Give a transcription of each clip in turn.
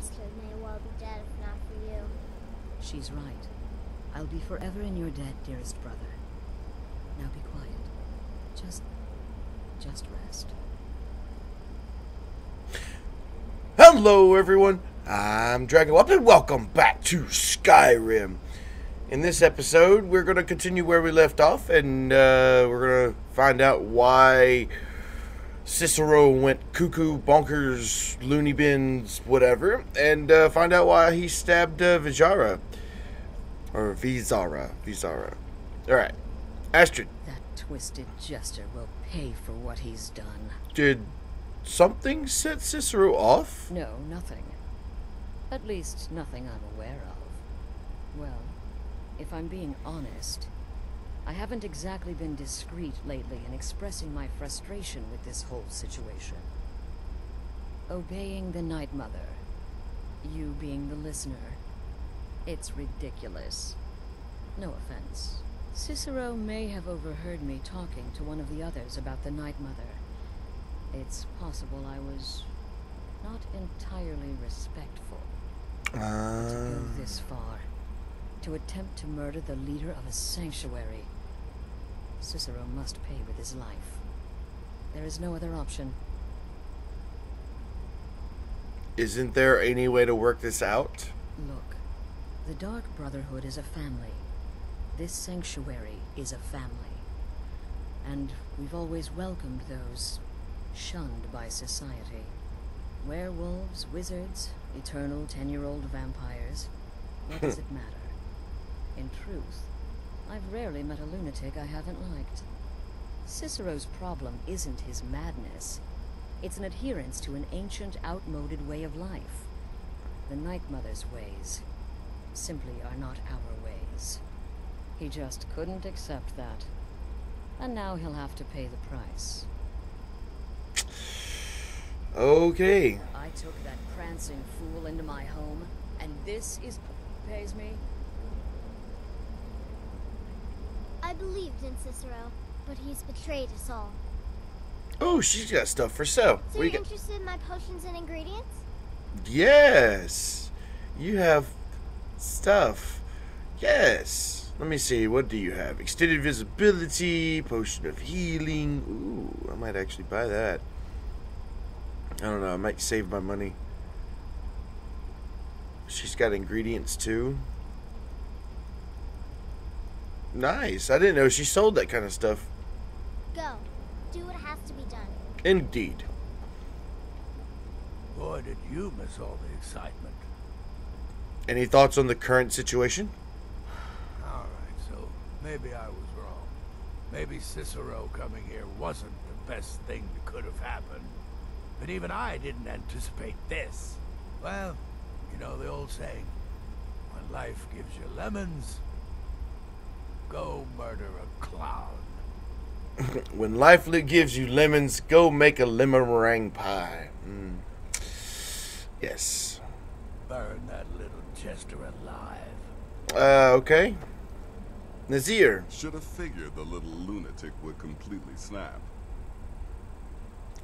Astrid may well be dead if not for you. She's right. I'll be forever in your debt, dearest brother. Now be quiet. Just rest. Hello, everyone. I'm Dragon Up, and welcome back to Skyrim. In this episode, we're going to continue where we left off, and we're going to find out why Cicero went cuckoo, bonkers, loony bins, whatever, and find out why he stabbed Vezara. Or Vezara. Vezara. Alright. Astrid. That twisted jester will pay for what he's done. Did something set Cicero off? No, nothing. At least, nothing I'm aware of. Well, if I'm being honest, I haven't exactly been discreet lately in expressing my frustration with this whole situation. Obeying the Night Mother, you being the listener, it's ridiculous. No offense. Cicero may have overheard me talking to one of the others about the Night Mother. It's possible I was not entirely respectful. To go this far, to attempt to murder the leader of a sanctuary. Cicero must pay with his life. There is no other option. Isn't there any way to work this out? Look, the Dark Brotherhood is a family. This sanctuary is a family. And we've always welcomed those shunned by society. Werewolves, wizards, eternal 10-year-old vampires. What does it matter? In truth, I've rarely met a lunatic I haven't liked. Cicero's problem isn't his madness. It's an adherence to an ancient, outmoded way of life. The Night Mother's ways simply are not our ways. He just couldn't accept that. And now he'll have to pay the price. Okay. I took that prancing fool into my home, and this is what pays me. I believed in Cicero, but he's betrayed us all. Oh, she's got stuff for sale. So you're interested in my potions and ingredients? Yes. You have stuff. Yes. Let me see. What do you have? Extended visibility, potion of healing. Ooh, I might actually buy that. I don't know, I might save my money. She's got ingredients too. Nice. I didn't know she sold that kind of stuff. Go. Do what has to be done. Indeed. Boy, did you miss all the excitement. Any thoughts on the current situation? Alright, so maybe I was wrong. Maybe Cicero coming here wasn't the best thing that could have happened. But even I didn't anticipate this. Well, you know the old saying, when life gives you lemons, go murder a clown. When life gives you lemons, go make a lemon meringue pie. Mm. Yes. Burn that little jester alive. Okay. Nazir. Should have figured the little lunatic would completely snap.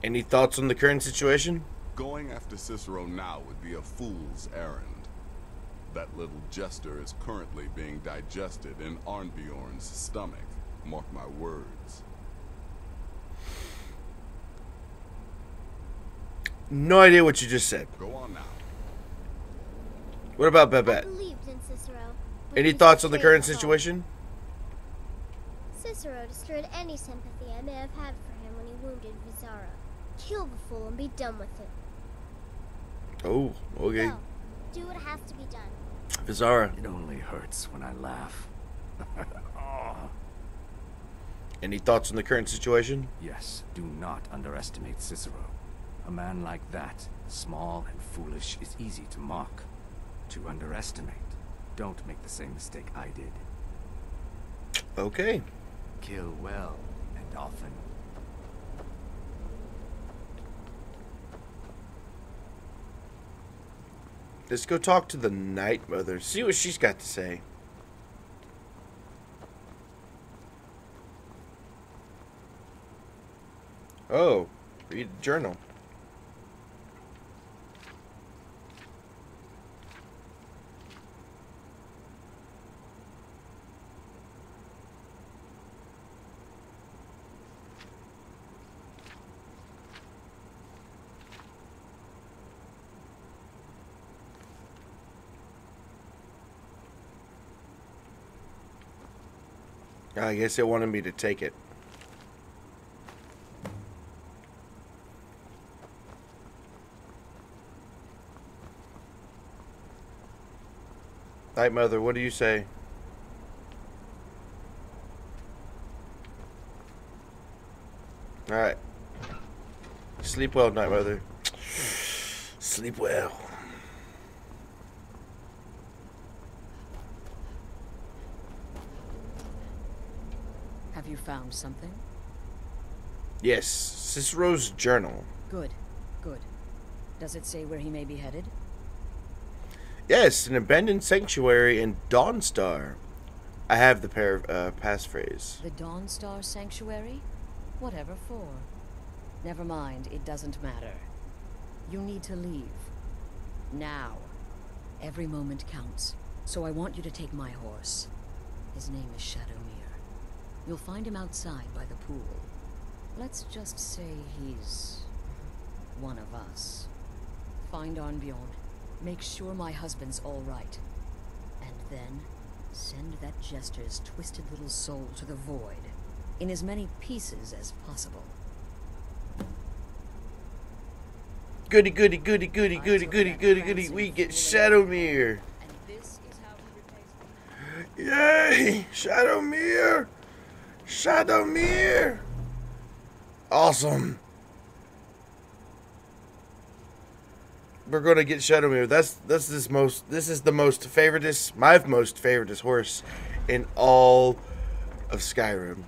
Any thoughts on the current situation? Going after Cicero now would be a fool's errand. That little jester is currently being digested in Arnbjorn's stomach. Mark my words. No idea what you just said. Go on now. What about Babette? I believed in Cicero. Any thoughts on the current situation? Cicero destroyed any sympathy I may have had for him when he wounded Vezara. Kill the fool and be done with it. Oh, okay. Go. Do what has to be done. Vezara. It only hurts when I laugh. Oh. Any thoughts on the current situation? Yes. Do not underestimate Cicero. A man like that, small and foolish, is easy to mock. To underestimate. Don't make the same mistake I did. Okay. Kill well and often. Let's go talk to the Night Mother. See what she's got to say. Oh, read the journal. I guess they wanted me to take it. Night Mother, what do you say? Alright. Sleep well, Night Mother. Sleep well. Have you found something? Yes, Cicero's journal. Good, good. Does it say where he may be headed? Yes, an abandoned sanctuary in Dawnstar. I have the passphrase. The Dawnstar Sanctuary? Whatever for. Never mind, it doesn't matter. You need to leave. Now. Every moment counts. So I want you to take my horse. His name is Shadowmere. You'll find him outside by the pool. Let's just say he's one of us. Find Arnbjorn. Make sure my husband's all right. And then, send that jester's twisted little soul to the void, in as many pieces as possible. Goody, goody, goody, goody, goody, goody, goody, goody, we get Shadowmere! And this is how we replace them. Yay! Shadowmere! Shadowmere! Awesome! We're gonna get Shadowmere. This is the most favoritist, my most favoritist horse in all of Skyrim.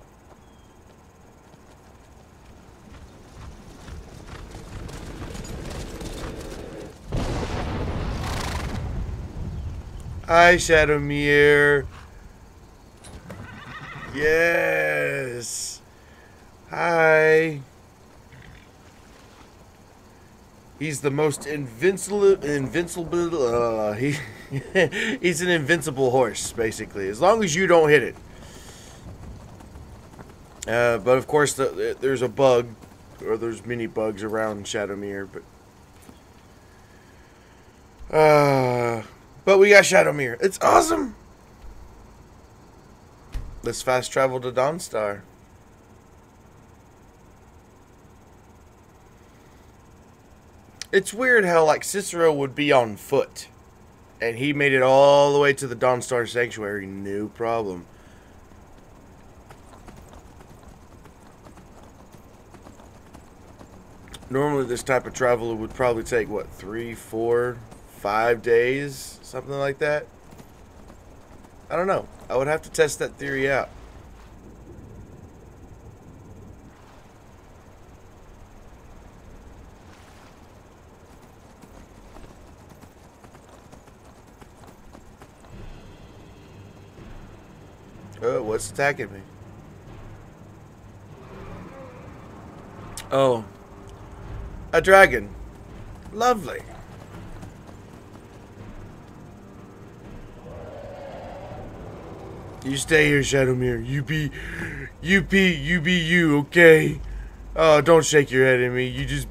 Hi, Shadowmere. Yes. Hi. He's the most he's an invincible horse, basically, as long as you don't hit it. But of course, there's a bug, or there's many bugs around Shadowmere, but we got Shadowmere. It's awesome. Let's fast travel to Dawnstar. It's weird how, like, Cicero would be on foot, and he made it all the way to the Dawnstar Sanctuary, no problem. Normally, this type of travel would probably take, what, 3, 4, 5 days? Something like that? I don't know. I would have to test that theory out. Oh, what's attacking me? Oh. A dragon. Lovely. You stay here, Shadowmere. You be you, okay? Oh, don't shake your head at me. You just...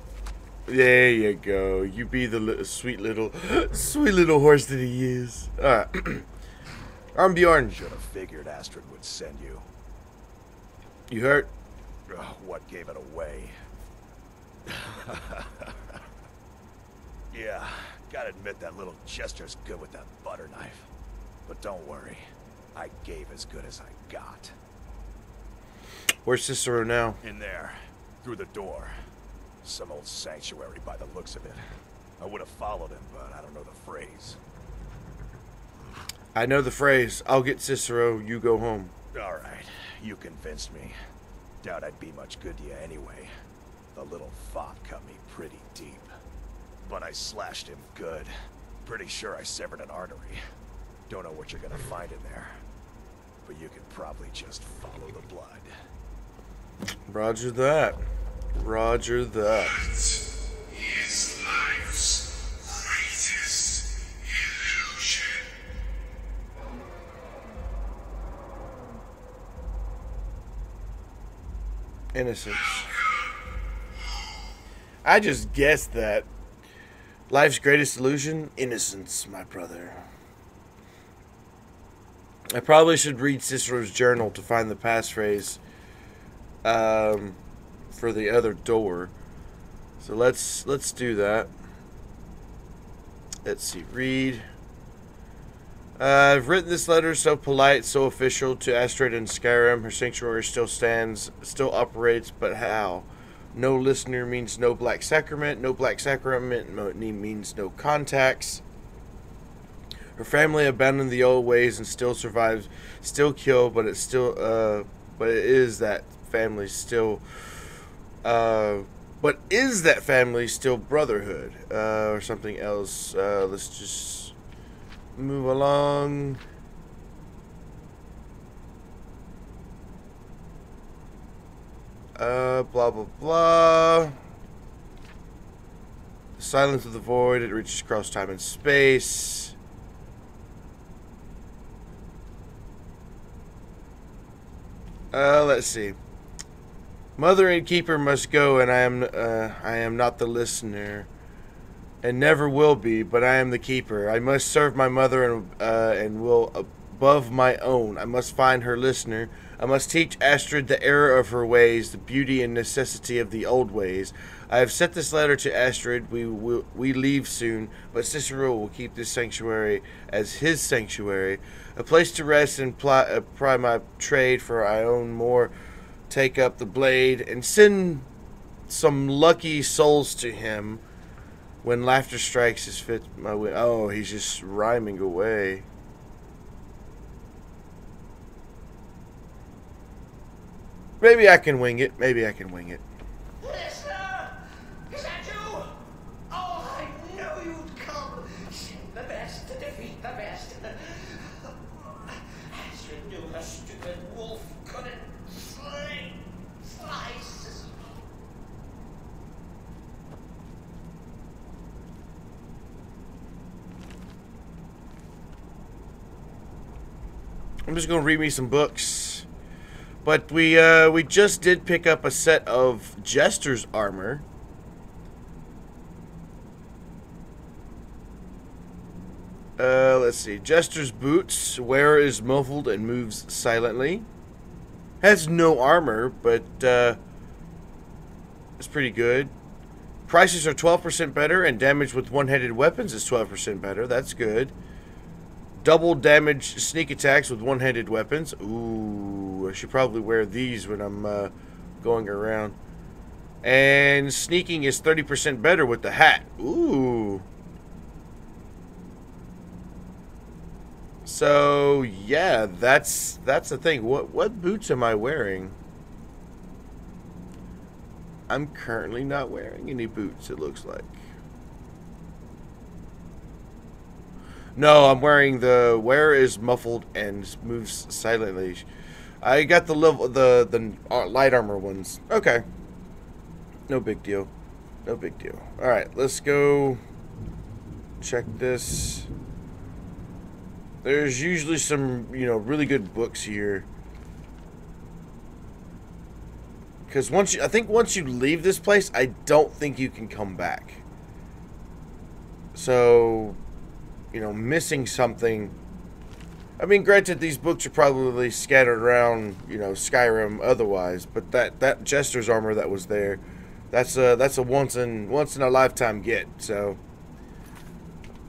There you go. You be the sweet little horse that he is. Alright. Arnbjorn. Should have figured Astrid would send you. You hurt? Oh, what gave it away? Yeah, gotta admit that little jester's good with that butter knife. But don't worry, I gave as good as I got. Where's Cicero now? In there, through the door. Some old sanctuary by the looks of it. I would have followed him, but I don't know the phrase. I know the phrase. I'll get Cicero, you go home. Alright, you convinced me. Doubt I'd be much good to you anyway. The little fop cut me pretty deep. But I slashed him good. Pretty sure I severed an artery. Don't know what you're gonna find in there. But you could probably just follow the blood. Roger that. Roger that. His lives. Innocence. I just guessed that. Life's greatest illusion? Innocence, my brother. I probably should read Cicero's journal to find the passphrase for the other door. So let's do that. Let's see. Read. I've written this letter so polite, so official, to Astrid in Skyrim. Her sanctuary still stands, still operates, but how? No listener means no black sacrament. No black sacrament means no contacts. Her family abandoned the old ways and still survives, still kill, but it's still, but is that family still brotherhood, or something else? Let's just move along. Blah, blah, blah. The silence of the void, it reaches across time and space. Let's see. Mother and keeper must go, and I am not the listener. And never will be, but I am the keeper. I must serve my mother and will above my own. I must find her listener. I must teach Astrid the error of her ways, the beauty and necessity of the old ways. I have sent this letter to Astrid. We leave soon, but Cicero will keep this sanctuary as his sanctuary, a place to rest and ply my trade for I own more. Take up the blade and send some lucky souls to him. When laughter strikes his fit, my wit. Oh, he's just rhyming away. Maybe I can wing it. Maybe I can wing it. Listener! Is that you? Oh, I knew you'd come. Send the best to defeat the best. Astrid knew her stupid wolf couldn't slice. I'm just gonna read me some books, but we just did pick up a set of Jester's armor. Let's see, Jester's boots. Wearer is muffled and moves silently. Has no armor, but it's pretty good. Prices are 12% better, and damage with one-handed weapons is 12% better. That's good. Double damage sneak attacks with one-handed weapons. Ooh, I should probably wear these when I'm going around. And sneaking is 30% better with the hat. Ooh. So yeah, that's the thing. What boots am I wearing? I'm currently not wearing any boots, it looks like. No, I'm wearing the wearer is muffled and moves silently. I got the level, the light armor ones. Okay, no big deal, no big deal. All right, let's go check this. There's usually some, you know, really good books here. Because I think once you leave this place, I don't think you can come back. So, you know, missing something. I mean, granted, these books are probably scattered around, you know, Skyrim otherwise, but that Jester's armor that was there, that's a once in a lifetime get. So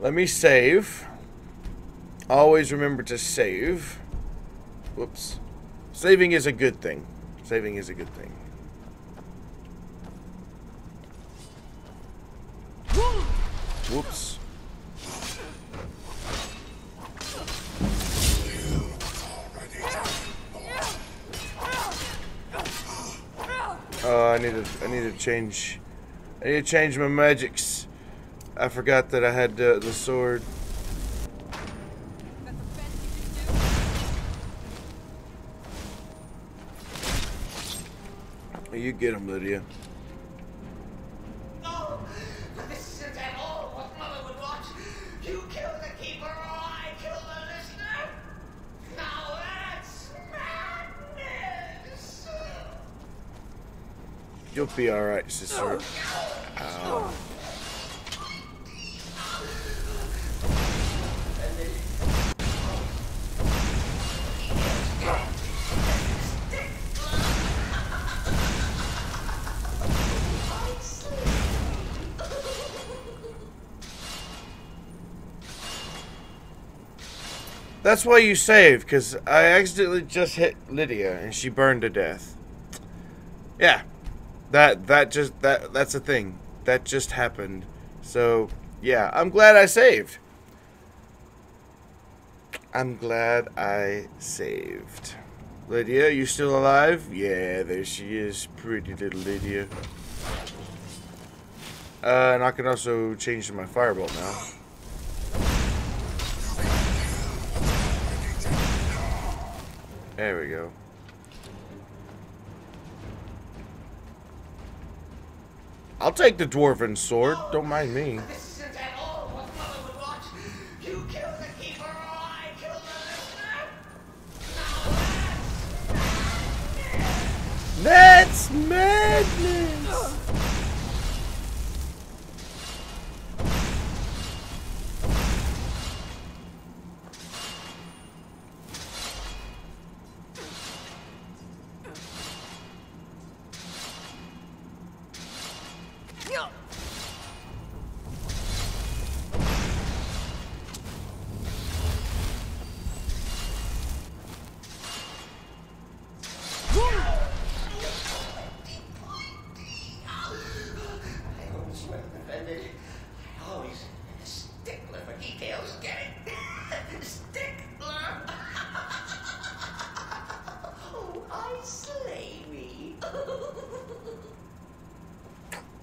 let me save. Always remember to save. Whoops. Saving is a good thing. Saving is a good thing. Whoops. I need to change my magics. I forgot that I had the sword. You get him, Lydia. No, this isn't at all what Mother would want. You kill the keeper, or I kill the listener. Now that's madness. You'll be all right, sister. Ow. That's why you save, because I accidentally just hit Lydia and she burned to death. Yeah. That's a thing. That just happened. So, yeah, I'm glad I saved. I'm glad I saved. Lydia, you still alive? Yeah, there she is. Pretty little Lydia. And I can also change to my firebolt now. There we go. I'll take the dwarven sword. Don't mind me. That's madness!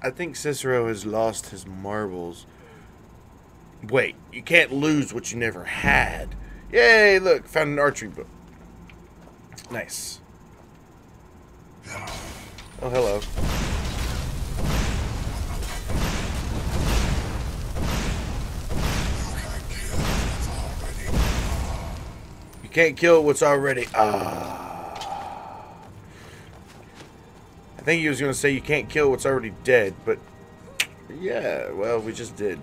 I think Cicero has lost his marbles. Wait, you can't lose what you never had. Yay, look, found an archery book. Nice. Oh, hello. You can't kill what's already... I think he was going to say you can't kill what's already dead, but yeah, well, we just did.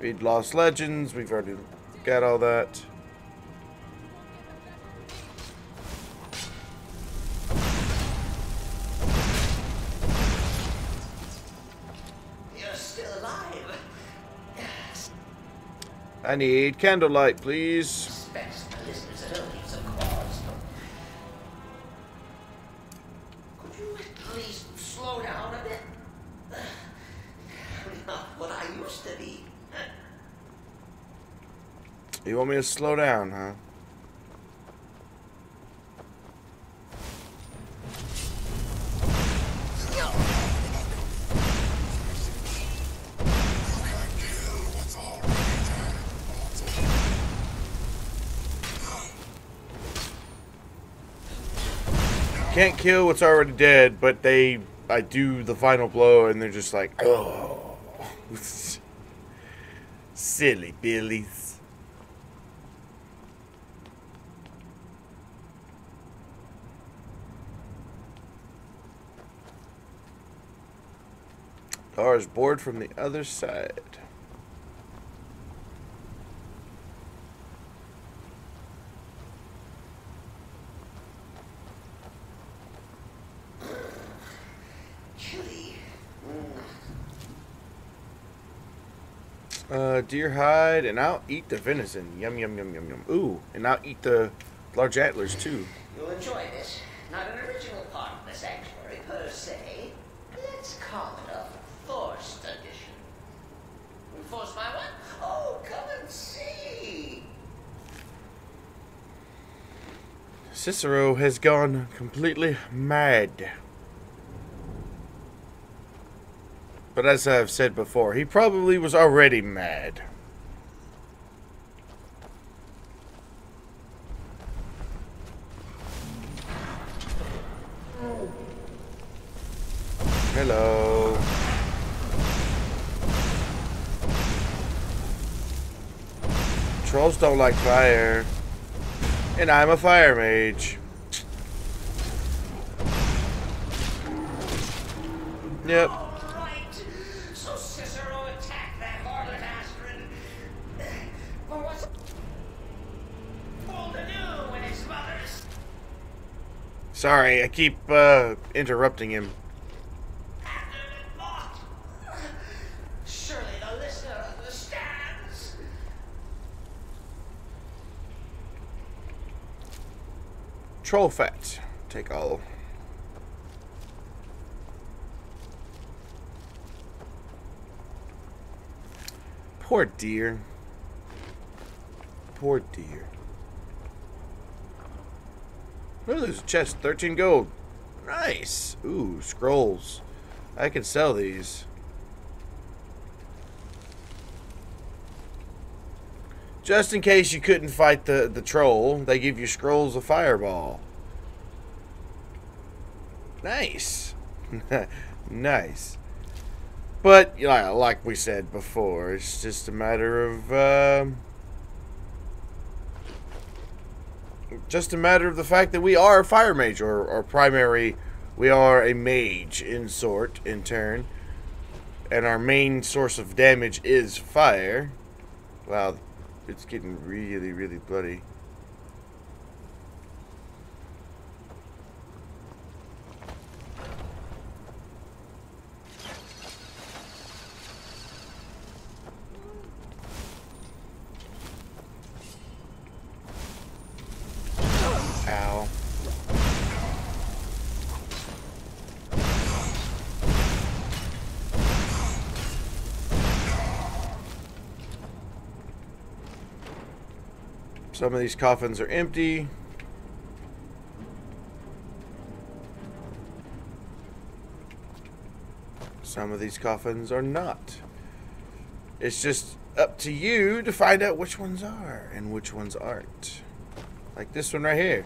We'd lost legends, we've already got all that. You're still alive. Yes. I need candlelight, please. You want me to slow down, huh? Can't kill what's already dead, but I do the final blow and they're just like, oh, silly Billies. Or is bored from the other side. Deer hide, and I'll eat the venison. Yum, yum, yum, yum, yum. Ooh, and I'll eat the large antlers, too. You'll enjoy this. Not an original part of the sanctuary, per se. Let's call it up. Forced edition. Forced by what? Oh, come and see! Cicero has gone completely mad. But as I've said before, he probably was already mad. Hello. Trolls don't like fire, and I'm a fire mage. Yep. All right. So Cicero attacked that harlot Astrid. But what's it all to do when his mother's? Sorry, I keep interrupting him. Surely the Troll fat. Take all. Poor dear. Poor dear. What is this chest? 13 gold. Nice. Ooh, scrolls. I can sell these. Just in case you couldn't fight the troll, they give you scrolls of fireball. Nice. Nice. But, like we said before, it's just a matter of, the fact that we are a fire mage, or primary, we are a mage in turn, and our main source of damage is fire. Wow, it's getting really, really bloody. Some of these coffins are empty. Some of these coffins are not. It's just up to you to find out which ones are and which ones aren't. Like this one right here.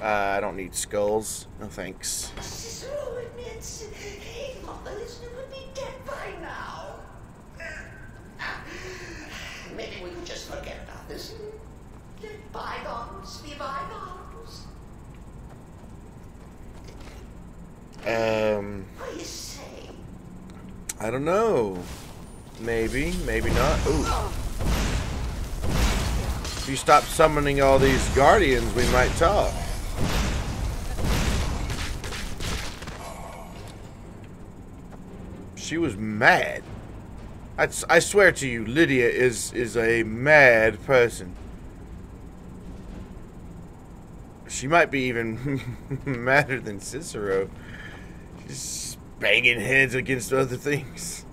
I don't need skulls. No thanks. Cicero admits hey, Mother, this would be dead by now. Maybe we can just forget about this. Let bygones be bygones. What do you say? I don't know. Maybe, maybe not. Ooh. If you stop summoning all these guardians, we might talk. She was mad. I swear to you, Lydia is a mad person. She might be even madder than Cicero. She's banging heads against other things.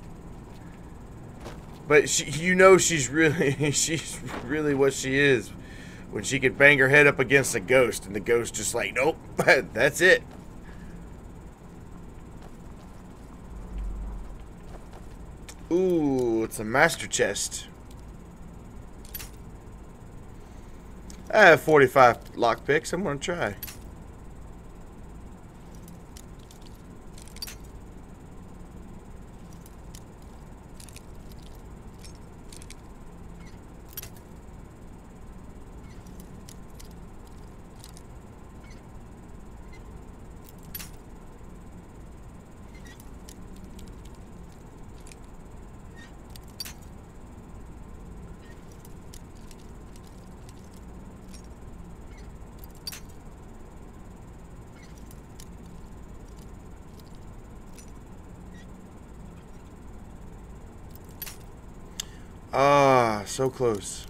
But she, you know, she's really what she is when she could bang her head up against a ghost and the ghost just like, nope, that's it. Ooh, it's a master chest. I have 45 lockpicks. I'm gonna try. Ah, so close.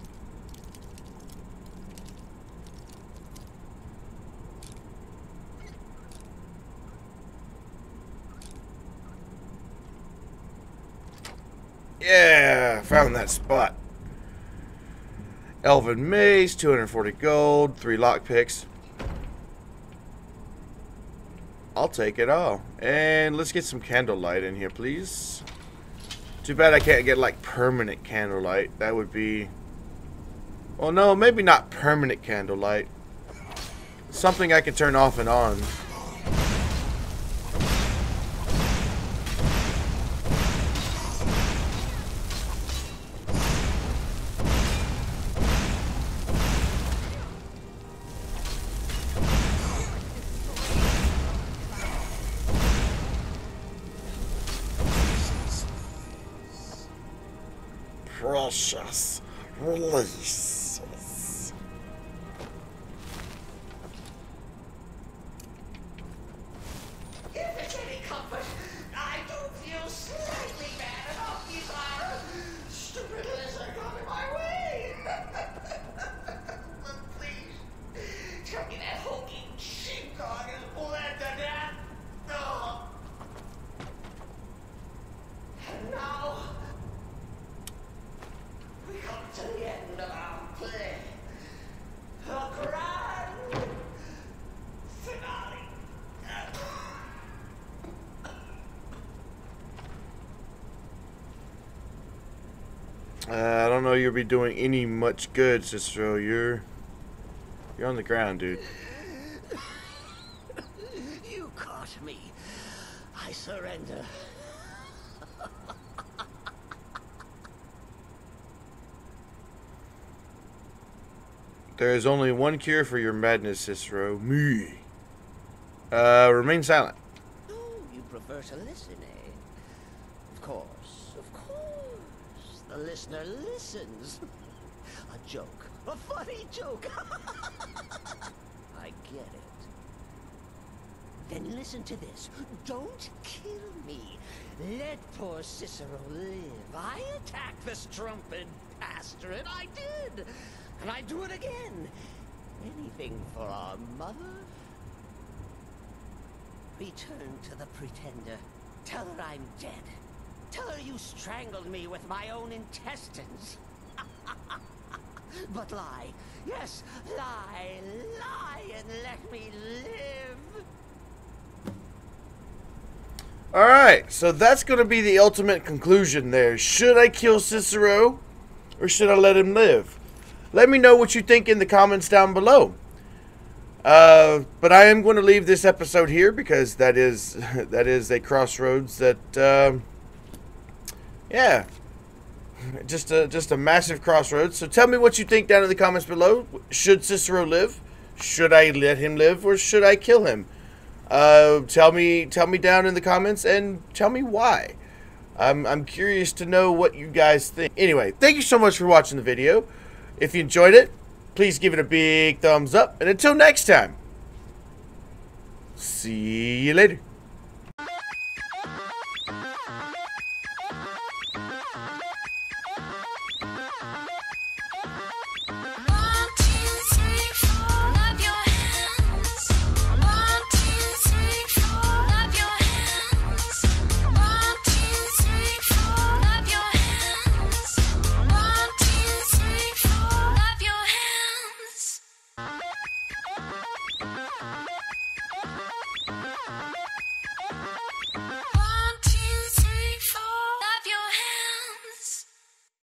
Yeah, found that spot. Elven mace, 240 gold, 3 lockpicks. I'll take it all. And let's get some candlelight in here, please. Too bad I can't get, like, permanent candlelight. That would be... Well, no, maybe not permanent candlelight. Something I could turn off and on. Precious releases. If it's any comfort, I do feel slightly bad about Vezara. Stupid lizard got in my way. But please, tell me that hokey I don't know you'll be doing any much good, Cicero. You're on the ground, dude. You caught me. I surrender. There is only one cure for your madness, Cicero. Me. Remain silent. Oh, you prefer to listen, eh? Of course, of course. The listener listens. A joke. A funny joke. I get it. Then listen to this. Don't kill me. Let poor Cicero live. I attacked this trumpet pastor, and I did. And I do it again. Anything for our mother? Return to the pretender. Tell her I'm dead. Tell her you strangled me with my own intestines. But lie. Yes, lie. Lie and let me live. Alright, so that's going to be the ultimate conclusion there. Should I kill Cicero? Or should I let him live? Let me know what you think in the comments down below. But I am going to leave this episode here because that is a crossroads that, yeah, just a massive crossroads. So tell me what you think down in the comments below. Should Cicero live? Should I let him live, or should I kill him? Tell me down in the comments and tell me why. I'm curious to know what you guys think. Anyway, thank you so much for watching the video. If you enjoyed it, please give it a big thumbs up. And until next time, see you later.